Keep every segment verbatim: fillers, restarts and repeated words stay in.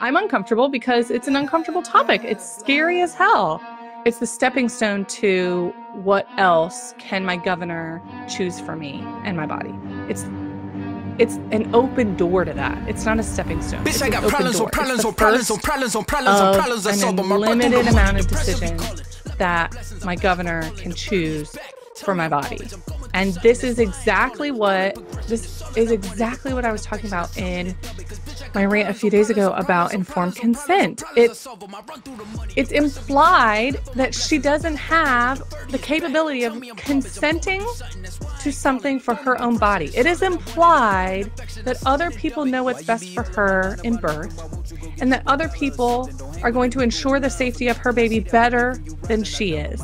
I'm uncomfortable because it's an uncomfortable topic. It's scary as hell. It's the stepping stone to what else can my governor choose for me and my body. It's it's an open door to that. It's not a stepping stone. Bitch, I got problems on problems on problems on problems on problems on problems. I saw the limited amount of decisions that my governor can choose for my body. And this is exactly what this is exactly what I was talking about in my rant a few days ago about informed consent. It's, it's implied that she doesn't have the capability of consenting to something for her own body. It is implied that other people know what's best for her in birth and that other people are going to ensure the safety of her baby better than she is.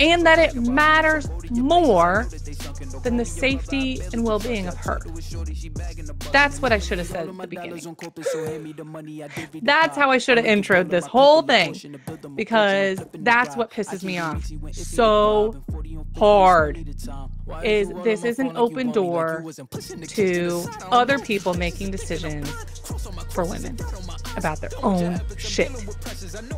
And that it matters more than the safety and well-being of her. That's what I should have said at the beginning. That's how I should have introed this whole thing, because that's what pisses me off so hard, is this is an open door to other people making decisions for women about their own shit.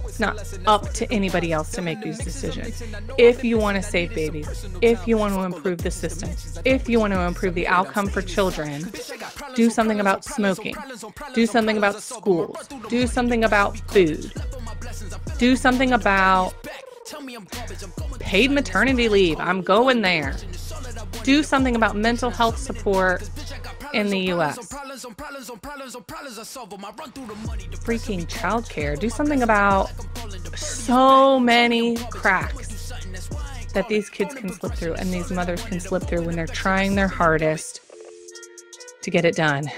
It's not up to anybody else to make these decisions. If you want to save babies, if you want to improve the system, if you want to improve the outcome for children, do something about smoking, do something about schools, do something about food, do something about paid maternity leave. I'm going there. Do something about mental health support in the U S Freaking childcare. Do something about so many cracks that these kids can slip through and these mothers can slip through when they're trying their hardest to get it done.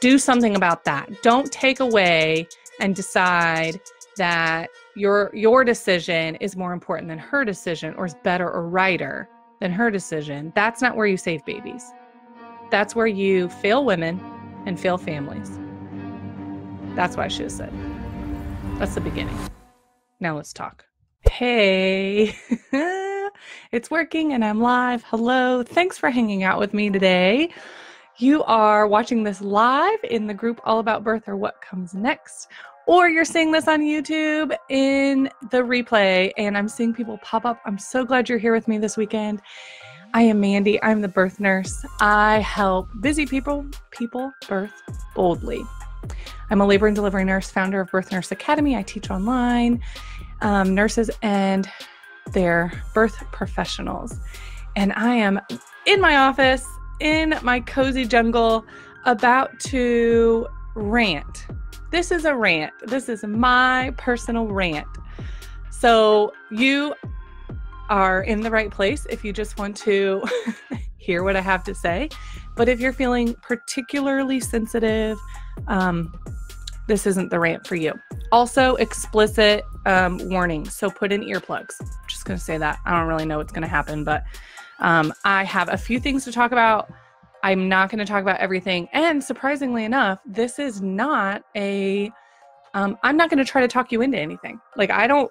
Do something about that. Don't take away and decide that your your decision is more important than her decision, or is better or righter than her decision. That's not where you save babies. That's where you fail women and fail families. That's what I should have said. That's the beginning. Now let's talk. Hey, it's working and I'm live. Hello, thanks for hanging out with me today. You are watching this live in the group All About Birth or What Comes Next, or you're seeing this on YouTube in the replay, and I'm seeing people pop up. I'm so glad you're here with me this weekend. I am Mandy. I'm the birth nurse. I help busy people, people birth boldly. I'm a labor and delivery nurse, founder of Birth Nurse Academy. I teach online um, nurses and their birth professionals. And I am in my office, in my cozy jungle, about to rant. This is a rant. This is my personal rant. So you are in the right place if you just want to hear what I have to say. But if you're feeling particularly sensitive, um, this isn't the rant for you. Also, explicit um, warning. So put in earplugs. I'm just going to say that. I don't really know what's going to happen, but um, I have a few things to talk about. I'm not going to talk about everything. And surprisingly enough, this is not a, um, I'm not going to try to talk you into anything. Like, I don't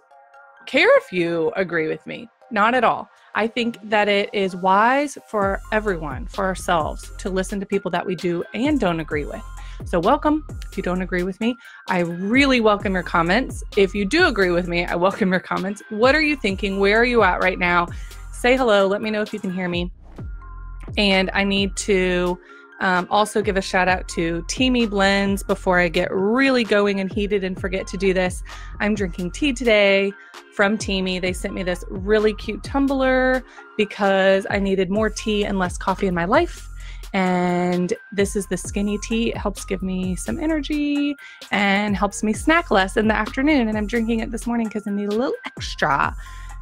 care if you agree with me. Not at all. I think that it is wise for everyone, for ourselves, to listen to people that we do and don't agree with. So welcome if you don't agree with me. I really welcome your comments. If you do agree with me, I welcome your comments. What are you thinking? Where are you at right now? Say hello. Let me know if you can hear me. And I need to um, also give a shout out to Teami Blends before I get really going and heated and forget to do this. I'm drinking tea today from Teami. They sent me this really cute tumbler because I needed more tea and less coffee in my life. And this is the skinny tea. It helps give me some energy and helps me snack less in the afternoon. And I'm drinking it this morning because I need a little extra.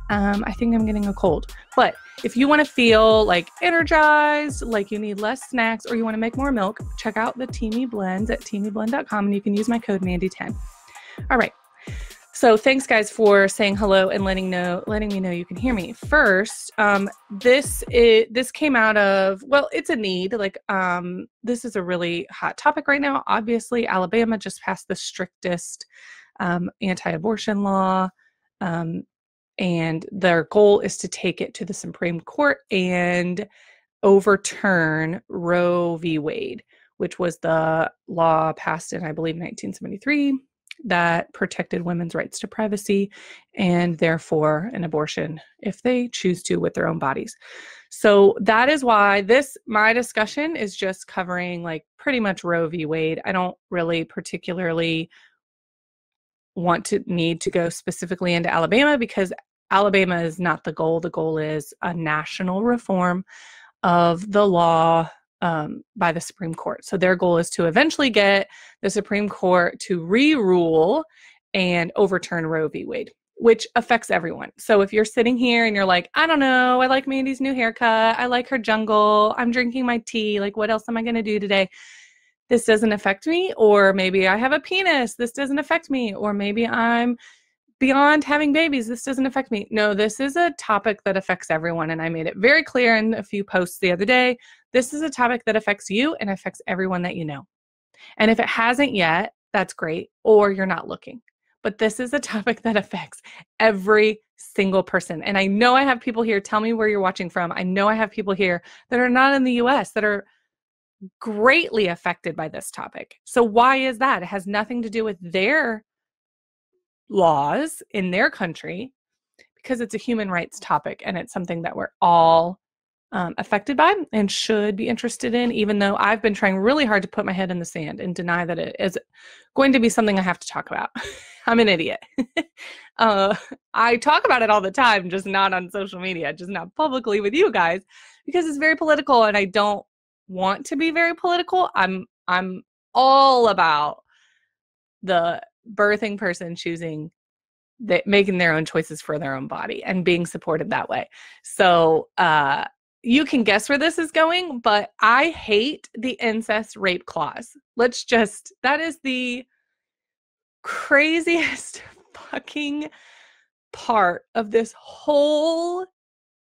Um, I think I'm getting a cold. But if you want to feel like energized, like you need less snacks, or you want to make more milk, check out the Teami Blends at Teami Blend dot com, and you can use my code Mandy ten. All right. So thanks, guys, for saying hello and letting know, letting me know you can hear me. First, um, this is, this came out of, well, it's a need. Like, um, this is a really hot topic right now. Obviously, Alabama just passed the strictest um, anti-abortion law. Um, And their goal is to take it to the Supreme Court and overturn Roe v. Wade, which was the law passed in, I believe, nineteen seventy-three that protected women's rights to privacy and therefore an abortion if they choose to with their own bodies. So that is why this, my discussion is just covering like pretty much Roe v. Wade. I don't really particularly want to need to go specifically into Alabama because Alabama is not the goal. The goal is a national reform of the law um, by the Supreme Court. So their goal is to eventually get the Supreme Court to re-rule and overturn Roe v. Wade, which affects everyone. So if you're sitting here and you're like, I don't know, I like Mandy's new haircut, I like her jungle, I'm drinking my tea, like what else am I going to do today? This doesn't affect me. Or maybe I have a penis, this doesn't affect me. Or maybe I'm beyond having babies, this doesn't affect me. No, this is a topic that affects everyone. And I made it very clear in a few posts the other day, this is a topic that affects you and affects everyone that you know. And if it hasn't yet, that's great. Or you're not looking. But this is a topic that affects every single person. And I know I have people here, tell me where you're watching from. I know I have people here that are not in the U S that are greatly affected by this topic. So why is that? It has nothing to do with their laws in their country, because it's a human rights topic and it's something that we're all um, affected by and should be interested in, even though I've been trying really hard to put my head in the sand and deny that it is going to be something I have to talk about. I'm an idiot. uh, I talk about it all the time, just not on social media, just not publicly with you guys, because it's very political and I don't want to be very political. I'm I'm all about the birthing person choosing that, making their own choices for their own body and being supported that way. So uh, you can guess where this is going, but I hate the incest rape clause. Let's just, that is the craziest fucking part of this whole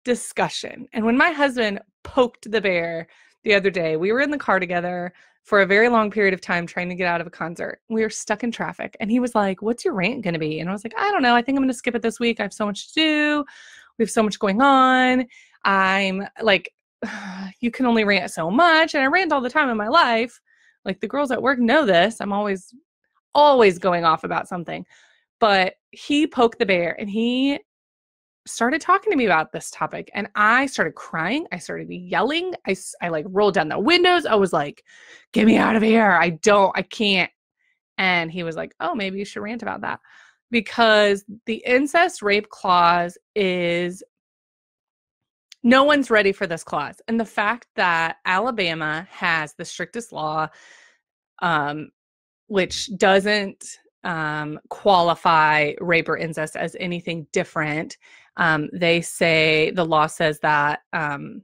discussion. And when my husband poked the bear the other day, we were in the car together for a very long period of time trying to get out of a concert. We were stuck in traffic. And he was like, what's your rant going to be? And I was like, I don't know. I think I'm going to skip it this week. I have so much to do. We have so much going on. I'm like, you can only rant so much. And I rant all the time in my life. Like the girls at work know this. I'm always, always going off about something. But he poked the bear and he started talking to me about this topic. And I started crying. I started yelling. I, I like rolled down the windows. I was like, get me out of here. I don't, I can't. And he was like, oh, maybe you should rant about that. Because the incest rape clause is, no one's ready for this clause. And the fact that Alabama has the strictest law, um, which doesn't um, qualify rape or incest as anything different. Um, they say, the law says that um,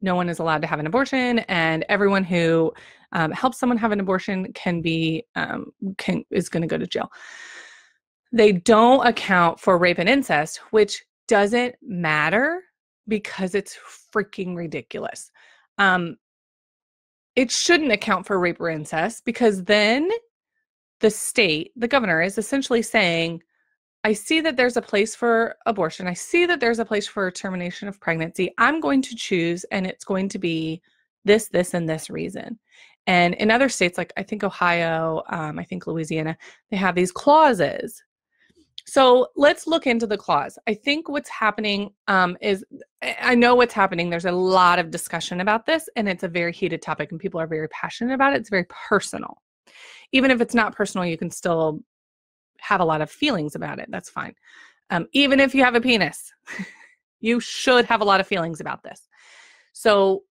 no one is allowed to have an abortion, and everyone who um, helps someone have an abortion can be, um, can, is going to go to jail. They don't account for rape and incest, which doesn't matter because it's freaking ridiculous. Um, it shouldn't account for rape or incest because then the state, the governor, is essentially saying, I see that there's a place for abortion. I see that there's a place for termination of pregnancy. I'm going to choose, and it's going to be this, this, and this reason. And in other states, like I think Ohio, um, I think Louisiana, they have these clauses. So let's look into the clause. I think what's happening um, is, I know what's happening. There's a lot of discussion about this, and it's a very heated topic, and people are very passionate about it. It's very personal. Even if it's not personal, you can still have a lot of feelings about it. That's fine. Um, even if you have a penis, you should have a lot of feelings about this. So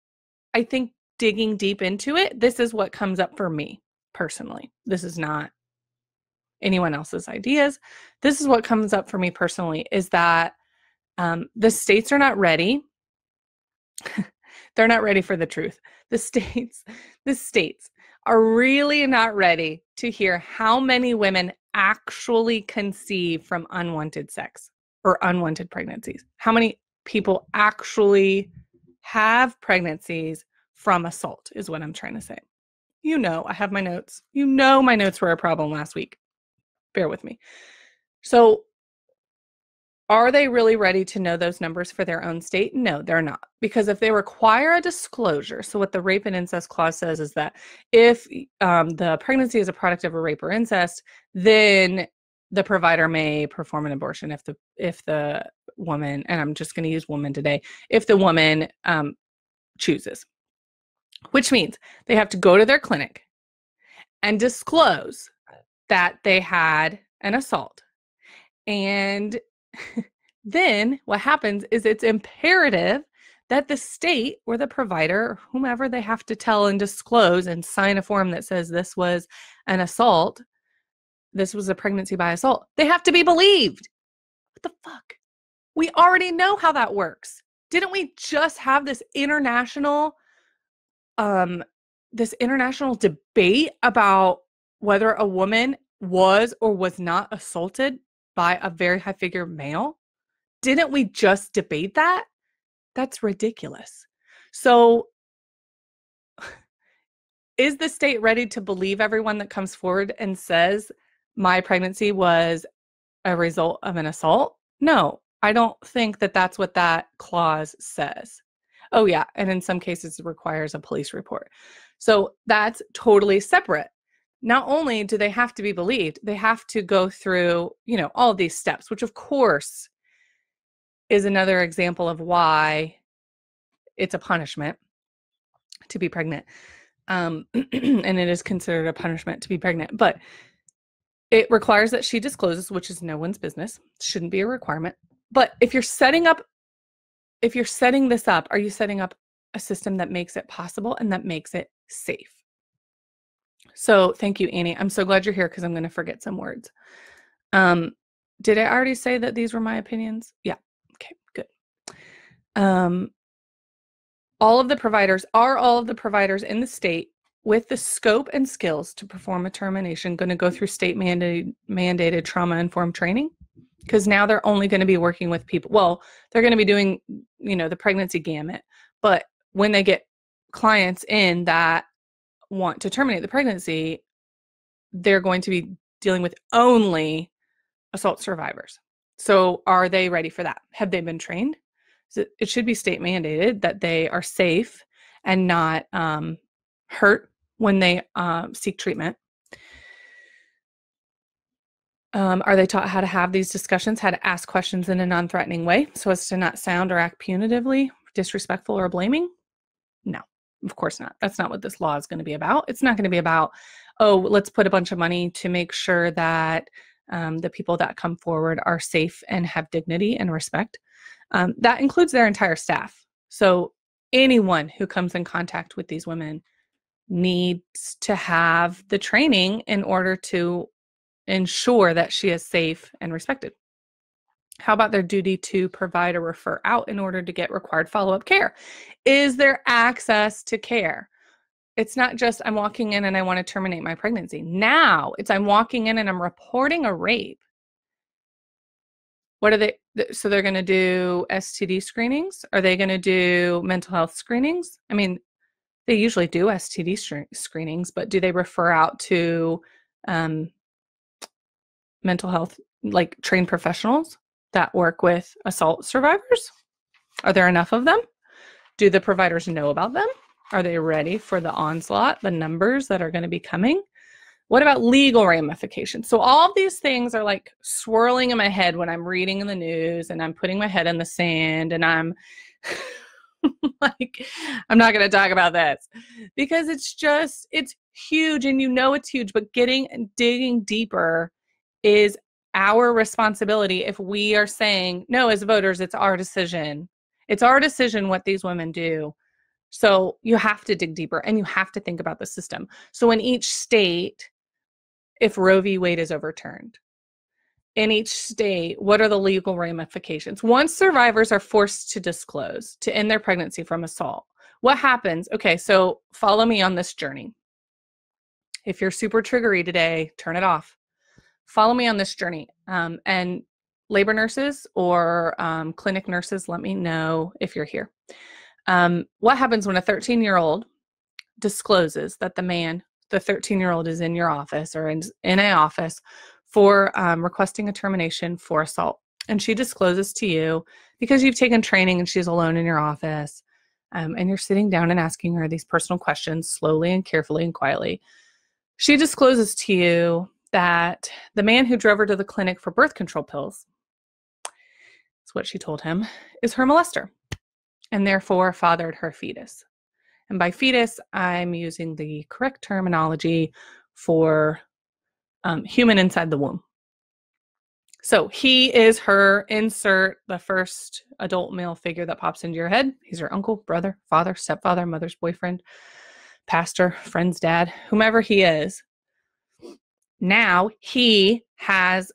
I think digging deep into it, this is what comes up for me personally. This is not anyone else's ideas. This is what comes up for me personally, is that um, the states are not ready. They're not ready for the truth. The states, the states are really not ready to hear how many women actually conceive from unwanted sex or unwanted pregnancies. How many people actually have pregnancies from assault is what I'm trying to say. You know, I have my notes. You know, my notes were a problem last week. Bear with me. So Are they really ready to know those numbers for their own state? No, they're not. Because if they require a disclosure, so what the rape and incest clause says is that if um, the pregnancy is a product of a rape or incest, then the provider may perform an abortion if the if the woman, and I'm just going to use woman today, if the woman um, chooses, which means they have to go to their clinic and disclose that they had an assault. And then what happens is it's imperative that the state or the provider or whomever they have to tell and disclose and sign a form that says this was an assault, this was a pregnancy by assault, they have to be believed. What the fuck? We already know how that works. Didn't we just have this international, um, this international debate about whether a woman was or was not assaulted by a very high figure male? Didn't we just debate that? That's ridiculous. So is the state ready to believe everyone that comes forward and says my pregnancy was a result of an assault? No, I don't think that that's what that clause says. Oh yeah, and in some cases it requires a police report. So that's totally separate. Not only do they have to be believed, they have to go through, you know, all these steps, which of course is another example of why it's a punishment to be pregnant. Um, and it is considered a punishment to be pregnant, but it requires that she discloses, which is no one's business. Shouldn't be a requirement. But if you're setting up, if you're setting this up, are you setting up a system that makes it possible and that makes it safe? So thank you, Annie. I'm so glad you're here because I'm going to forget some words. Um, did I already say that these were my opinions? Yeah. Okay, good. Um, all of the providers, are all of the providers in the state with the scope and skills to perform a termination going to go through state mandated, mandated trauma-informed training? Because now they're only going to be working with people. Well, they're going to be doing, you know, the pregnancy gamut. But when they get clients in that want to terminate the pregnancy, they're going to be dealing with only assault survivors. So are they ready for that? Have they been trained? It should be state mandated that they are safe and not um, hurt when they um, seek treatment. Um, are they taught how to have these discussions, how to ask questions in a non-threatening way so as to not sound or act punitively, disrespectful, or blaming? No. Of course not. That's not what this law is going to be about. It's not going to be about, oh, let's put a bunch of money to make sure that um, the people that come forward are safe and have dignity and respect. Um, that includes their entire staff. So anyone who comes in contact with these women needs to have the training in order to ensure that she is safe and respected. How about their duty to provide or refer out in order to get required follow-up care? Is there access to care? It's not just I'm walking in and I want to terminate my pregnancy. Now it's I'm walking in and I'm reporting a rape. What are they? So they're going to do S T D screenings? Are they going to do mental health screenings? I mean, they usually do S T D screenings, but do they refer out to um, mental health, like trained professionals that work with assault survivors? Are there enough of them? Do the providers know about them? Are they ready for the onslaught, the numbers that are going to be coming? What about legal ramifications? So all of these things are like swirling in my head when I'm reading in the news and I'm putting my head in the sand and I'm like, I'm not going to talk about this because it's just, it's huge and you know it's huge, but getting and digging deeper is our responsibility if we are saying, no, as voters, it's our decision. It's our decision what these women do. So you have to dig deeper and you have to think about the system. So in each state, if Roe v. Wade is overturned, in each state, what are the legal ramifications? Once survivors are forced to disclose, to end their pregnancy from assault, what happens? Okay, so follow me on this journey. If you're super triggery today, turn it off. Follow me on this journey. Um, and labor nurses or um, clinic nurses, let me know if you're here. Um, what happens when a thirteen-year-old discloses that the man, the thirteen-year-old is in your office or in, in an office for um, requesting a termination for assault? and she discloses to you because you've taken training and she's alone in your office, um, and you're sitting down and asking her these personal questions slowly and carefully and quietly. She discloses to you that the man who drove her to the clinic for birth control pills, that's what she told him, is her molester and therefore fathered her fetus. And by fetus, I'm using the correct terminology for um, human inside the womb. So he is her, insert the first adult male figure that pops into your head. He's your uncle, brother, father, stepfather, mother's boyfriend, pastor, friend's dad, whomever he is. Now he has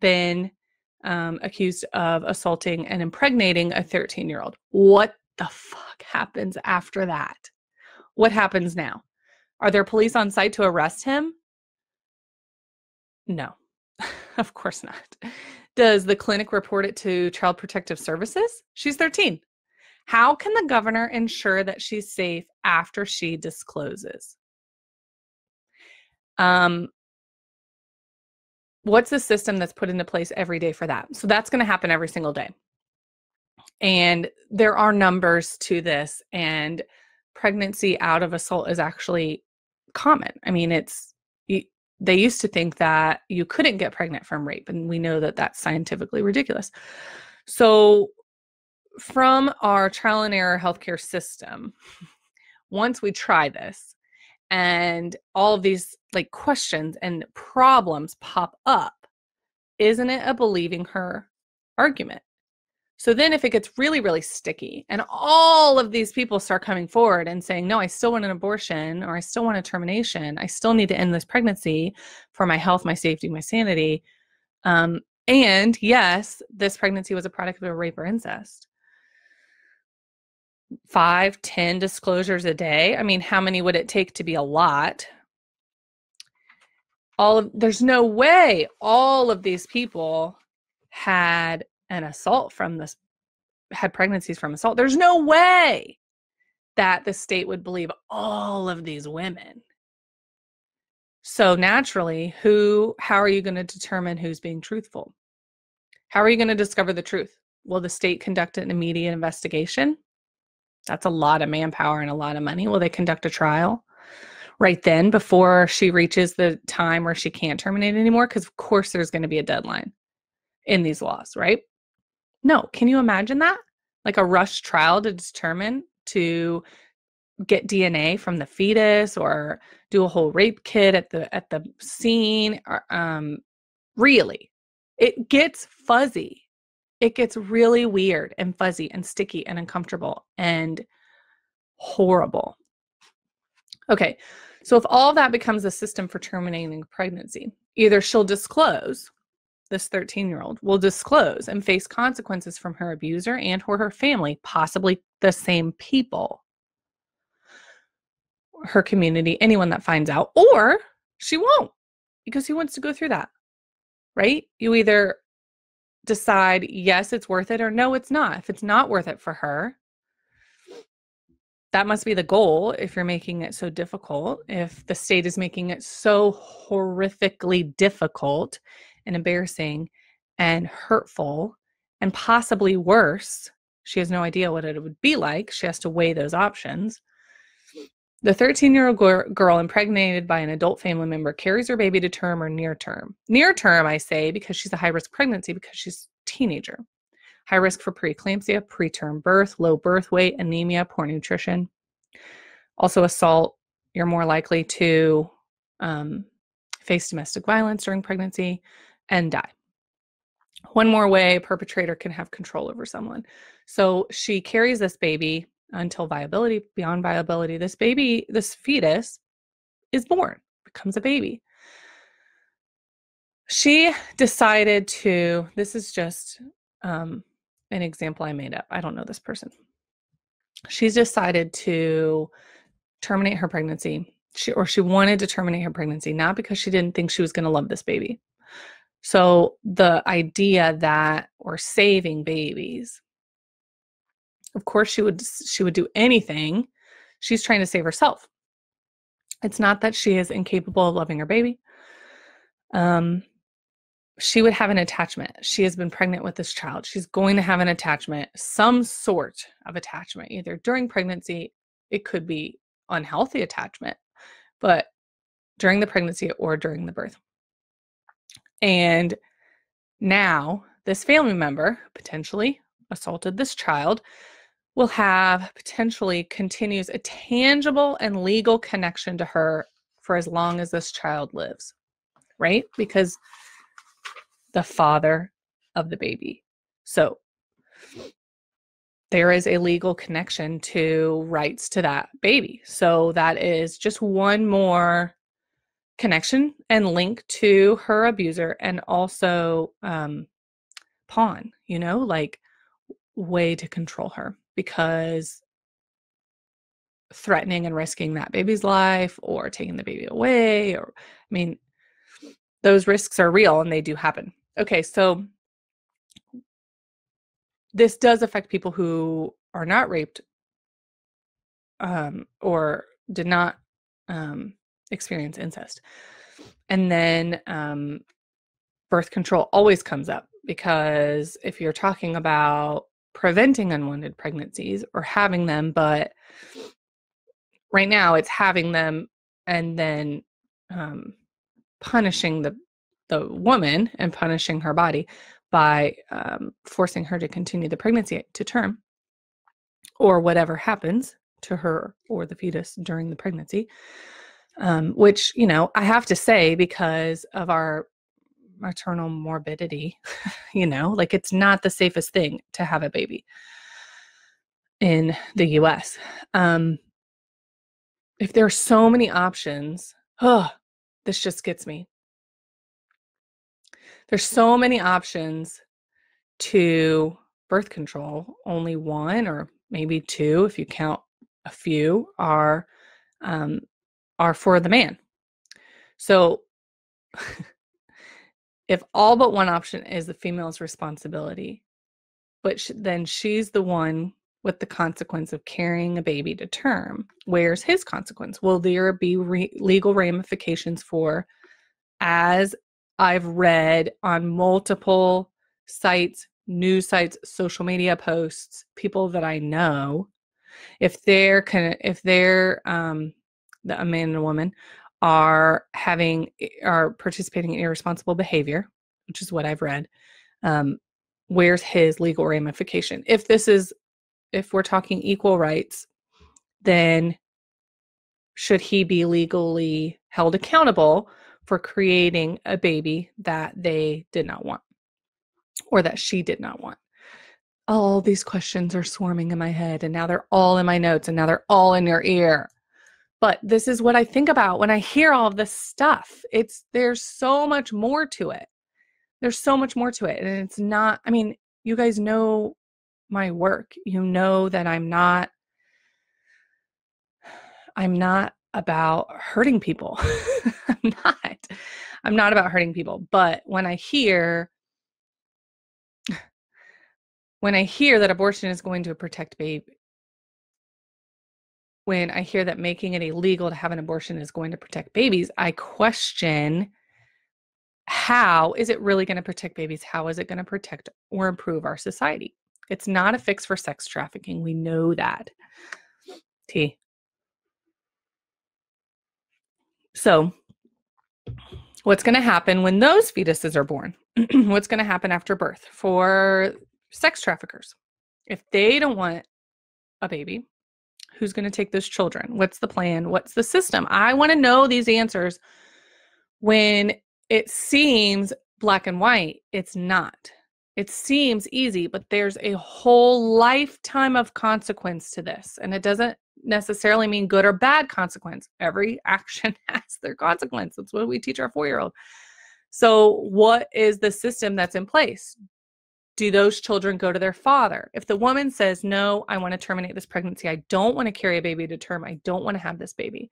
been um, accused of assaulting and impregnating a thirteen-year-old. What the fuck happens after that? What happens now? Are there police on site to arrest him? No. Of course not. Does the clinic report it to Child Protective Services? She's thirteen. How can the governor ensure that she's safe after she discloses? Um, what's the system that's put into place every day for that? So that's going to happen every single day. And there are numbers to this, and pregnancy out of assault is actually common. I mean, it's, you, they used to think that you couldn't get pregnant from rape, and we know that that's scientifically ridiculous. So from our trial and error healthcare system, once we try this and all of these like questions and problems pop up, isn't it a believing her argument? So then if it gets really, really sticky and all of these people start coming forward and saying, no, I still want an abortion, or I still want a termination, I still need to end this pregnancy for my health, my safety, my sanity. Um, and yes, this pregnancy was a product of a rape or incest. Five, ten disclosures a day. I mean, how many would it take to be a lot? All of, there's no way all of these people had an assault from this, had pregnancies from assault. There's no way that the state would believe all of these women. So naturally, who, how are you going to determine who's being truthful? How are you going to discover the truth? Will the state conduct an immediate investigation? That's a lot of manpower and a lot of money. Will they conduct a trial right then before she reaches the time where she can't terminate anymore? Because of course there's going to be a deadline in these laws, right? No. Can you imagine that? Like a rush trial to determine, to get D N A from the fetus, or do a whole rape kit at the, at the scene. Or, um, really, it gets fuzzy. It gets really weird and fuzzy and sticky and uncomfortable and horrible. Okay. So if all that becomes a system for terminating pregnancy, either she'll disclose, this thirteen-year-old will disclose and face consequences from her abuser and or her family, possibly the same people, her community, anyone that finds out, or she won't, because who wants to go through that, right? You either decide, yes, it's worth it, or no, it's not. If it's not worth it for her, that must be the goal if you're making it so difficult, if the state is making it so horrifically difficult and embarrassing and hurtful and possibly worse. She has no idea what it would be like. She has to weigh those options. The thirteen-year-old girl impregnated by an adult family member carries her baby to term or near term. Near term, I say, because she's a high-risk pregnancy because she's a teenager. High risk for preeclampsia, preterm birth, low birth weight, anemia, poor nutrition. Also assault, you're more likely to um, face domestic violence during pregnancy and die. One more way a perpetrator can have control over someone. So she carries this baby until viability, beyond viability. This baby, this fetus is born, becomes a baby. She decided to, this is just um, an example I made up. I don't know this person. She's decided to terminate her pregnancy. She, or she wanted to terminate her pregnancy, not because she didn't think she was going to love this baby. So the idea that we're saving babies, of course she would, she would do anything. She's trying to save herself. It's not that she is incapable of loving her baby. Um, she would have an attachment. She has been pregnant with this child. She's going to have an attachment, some sort of attachment, either during pregnancy, it could be unhealthy attachment, but during the pregnancy or during the birth. And now this family member potentially assaulted this child will have potentially continues a tangible and legal connection to her for as long as this child lives, right? Because the father of the baby. So there is a legal connection to rights to that baby. So that is just one more connection and link to her abuser, and also um, pawn, you know, like way to control her, because threatening and risking that baby's life or taking the baby away, or, I mean, those risks are real and they do happen. Okay, so this does affect people who are not raped um, or did not um, experience incest. And then um, birth control always comes up, because if you're talking about preventing unwanted pregnancies or having them, but right now it's having them and then um, punishing the the woman and punishing her body by um, forcing her to continue the pregnancy to term, or whatever happens to her or the fetus during the pregnancy, um, which, you know, I have to say, because of our maternal morbidity, you know, like it's not the safest thing to have a baby in the U S Um, if there are so many options, oh, this just gets me. There's so many options to birth control. Only one, or maybe two, if you count a few, are um, are for the man. So if all but one option is the female's responsibility, but sh then she's the one with the consequence of carrying a baby to term, where's his consequence? Will there be re legal ramifications for, as I've read on multiple sites, news sites, social media posts, people that I know, if they're kind of, if they're um, the, a man and a woman are having, are participating in irresponsible behavior, which is what I've read, um, where's his legal ramification? If this is, if we're talking equal rights, then should he be legally held accountable for creating a baby that they did not want, or that she did not want? All these questions are swarming in my head, and now they're all in my notes, and now they're all in your ear. But this is what I think about when I hear all this stuff. It's, there's so much more to it. There's so much more to it. And it's not, I mean, you guys know my work. You know that I'm not, I'm not about hurting people. I'm not. I'm not about hurting people. But when I hear, when I hear that abortion is going to protect baby, when I hear that making it illegal to have an abortion is going to protect babies, I question, how is it really going to protect babies? How is it going to protect or improve our society? It's not a fix for sex trafficking. We know that. T. So what's going to happen when those fetuses are born? What's going to happen after birth for sex traffickers? If they don't want a baby, who's going to take those children? What's the plan? What's the system? I want to know these answers. When it seems black and white, it's not. It seems easy, but there's a whole lifetime of consequence to this. And it doesn't necessarily mean good or bad consequence. Every action has their consequence. That's what we teach our four-year-old. So what is the system that's in place? Do those children go to their father? If the woman says, no, I want to terminate this pregnancy. I don't want to carry a baby to term. I don't want to have this baby.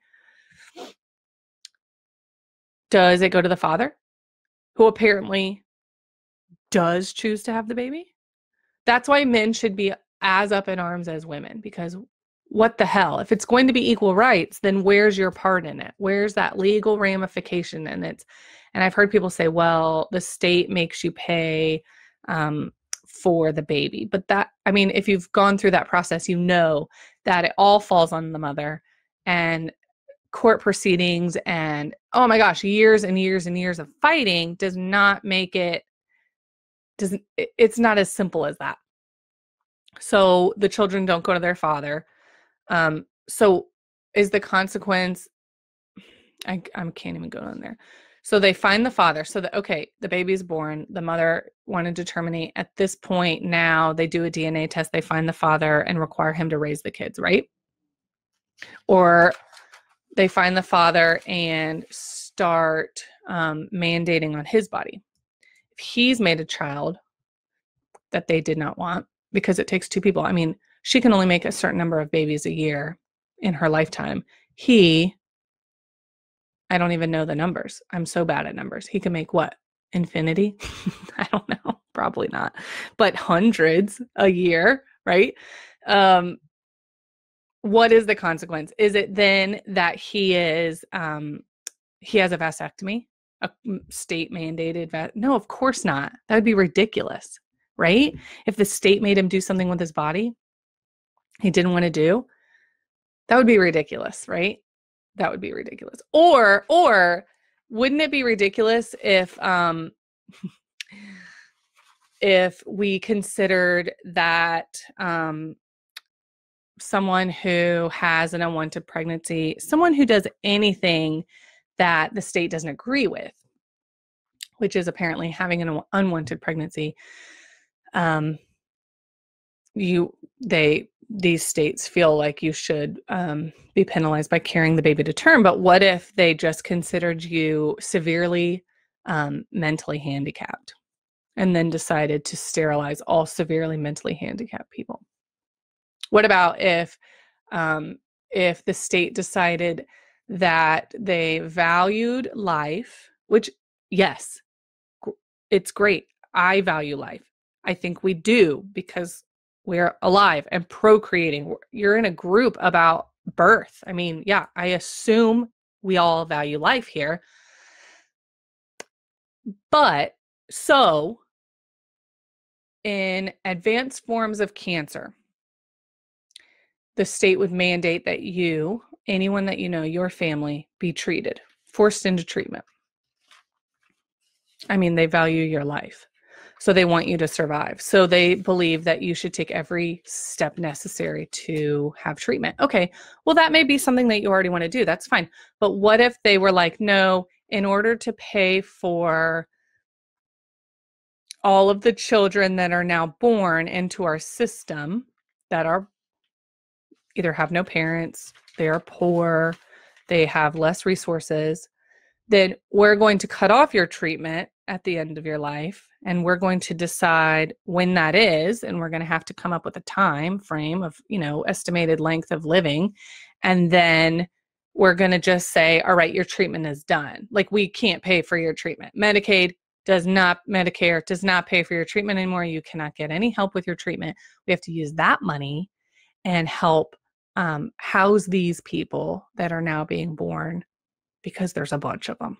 Does it go to the father, who apparently does choose to have the baby? That's why men should be as up in arms as women, because what the hell? If it's going to be equal rights, then where's your part in it? Where's that legal ramification? And it's And I've heard people say, well, the state makes you pay um, for the baby. But that, I mean, if you've gone through that process, you know that it all falls on the mother, and court proceedings and, oh my gosh, years and years and years of fighting does not make it, doesn't, it's not as simple as that. So the children don't go to their father. Um, so is the consequence, I, I can't even go on there. So they find the father. So that, okay, the baby's born. The mother wanted to terminate. At this point now, they do a D N A test. They find the father and require him to raise the kids, right? Or they find the father and start um, mandating on his body. If he's made a child that they did not want, because it takes two people. I mean, she can only make a certain number of babies a year in her lifetime. He, I don't even know the numbers. I'm so bad at numbers. He can make what? Infinity? I don't know. Probably not. But hundreds a year, right? Um, what is the consequence? Is it then that he is, um, he has a vasectomy, a state mandated vas- No, of course not. That would be ridiculous, right? If the state made him do something with his body he didn't want to do, that would be ridiculous, right? That would be ridiculous. Or, or wouldn't it be ridiculous if, um, if we considered that, um, someone who has an unwanted pregnancy, someone who does anything that the state doesn't agree with, which is apparently having an unwanted pregnancy, um, you, they, these states feel like you should um, be penalized by carrying the baby to term. But what if they just considered you severely um, mentally handicapped and then decided to sterilize all severely mentally handicapped people? What about if, um, if the state decided that they valued life, which, yes, it's great. I value life. I think we do, because we're alive and procreating. You're in a group about birth. I mean, yeah, I assume we all value life here. But so in advanced forms of cancer, the state would mandate that you, anyone that you know, your family, be treated, forced into treatment. I mean, they value your life, so they want you to survive. So they believe that you should take every step necessary to have treatment. Okay, well, that may be something that you already want to do. That's fine. But what if they were like, no, in order to pay for all of the children that are now born into our system that are either have no parents, they are poor, they have less resources, then we're going to cut off your treatment at the end of your life, and we're going to decide when that is, and we're going to have to come up with a time frame of, you know, estimated length of living, and then we're going to just say, all right, your treatment is done. Like, we can't pay for your treatment. Medicaid does not, Medicare does not pay for your treatment anymore. You cannot get any help with your treatment. We have to use that money and help Um, house these people that are now being born, because there's a bunch of them,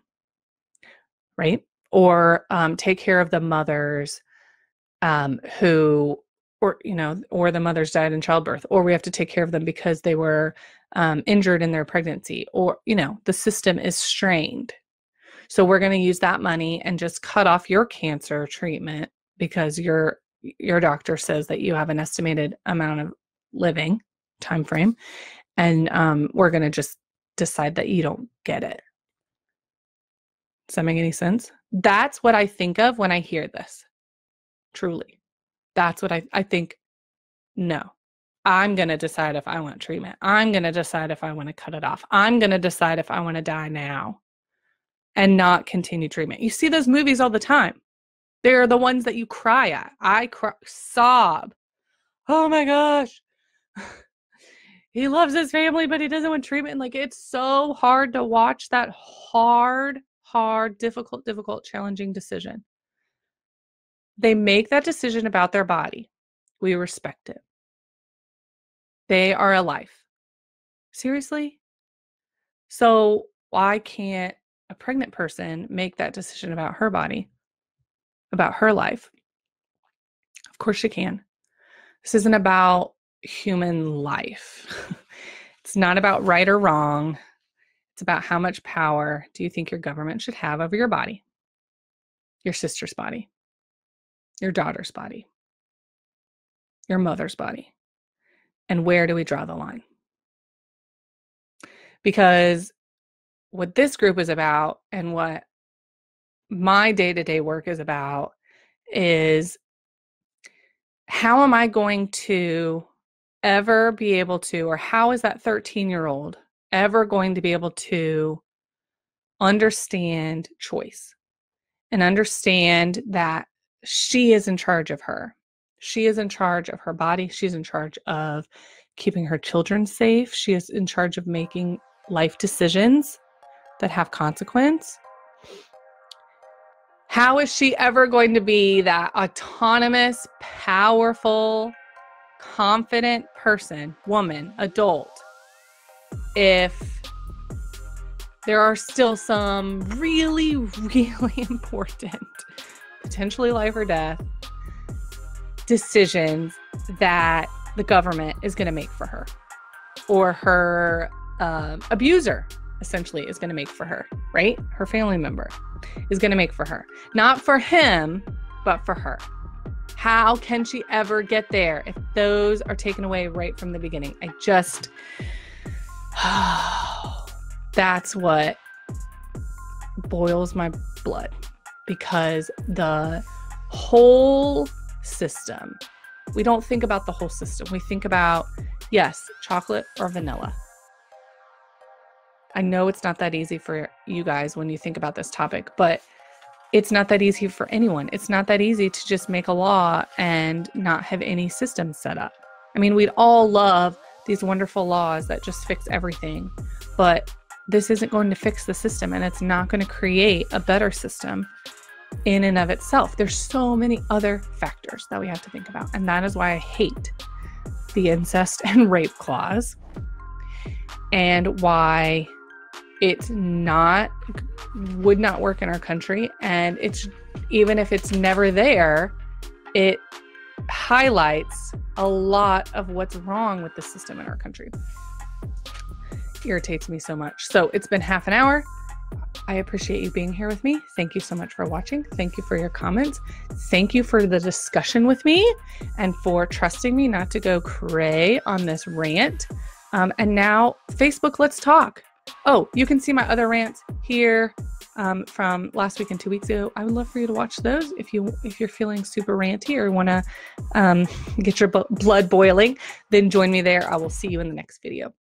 right? Or um, take care of the mothers um, who, or, you know, or the mothers died in childbirth, or we have to take care of them because they were um, injured in their pregnancy, or, you know, the system is strained. So we're going to use that money and just cut off your cancer treatment because your, your doctor says that you have an estimated amount of living time frame, and um, we're going to just decide that you don't get it. Does that make any sense? That's what I think of when I hear this. Truly. That's what I, I think. No, I'm going to decide if I want treatment. I'm going to decide if I want to cut it off. I'm going to decide if I want to die now and not continue treatment. You see those movies all the time. They're the ones that you cry at. I cry, sob. Oh my gosh. He loves his family, but he doesn't want treatment. Like, it's so hard to watch that hard, hard, difficult, difficult, challenging decision. They make that decision about their body. We respect it. They are alive. Seriously? So why can't a pregnant person make that decision about her body, about her life? Of course she can. This isn't about human life. It's not about right or wrong. It's about how much power do you think your government should have over your body, your sister's body, your daughter's body, your mother's body, and where do we draw the line? Because what this group is about and what my day-to-day work is about is, how am I going to ever be able to, or how is that thirteen-year-old ever going to be able to understand choice and understand that she is in charge of her? She is in charge of her body. She's in charge of keeping her children safe. She is in charge of making life decisions that have consequence. How is she ever going to be that autonomous, powerful, confident person, woman, adult, if there are still some really, really important, potentially life or death decisions that the government is going to make for her, or her um, abuser essentially is going to make for her, right? Her family member is going to make for her, not for him, but for her. How can she ever get there if those are taken away right from the beginning? I just, oh, that's what boils my blood, because the whole system, we don't think about the whole system. We think about, yes, chocolate or vanilla. I know it's not that easy for you guys when you think about this topic, but it's not that easy for anyone. It's not that easy to just make a law and not have any system set up. I mean, we'd all love these wonderful laws that just fix everything, but this isn't going to fix the system, and it's not going to create a better system in and of itself. There's so many other factors that we have to think about, and that is why I hate the incest and rape clause, and why it's not, would not work in our country. And it's, even if it's never there, it highlights a lot of what's wrong with the system in our country. Irritates me so much. So it's been half an hour. I appreciate you being here with me. Thank you so much for watching. Thank you for your comments. Thank you for the discussion with me and for trusting me not to go cray on this rant. Um, and now Facebook, let's talk. Oh, you can see my other rants here um, from last week and two weeks ago. I would love for you to watch those if you if you're feeling super ranty or want to um, get your blood boiling. Then join me there. I will see you in the next video.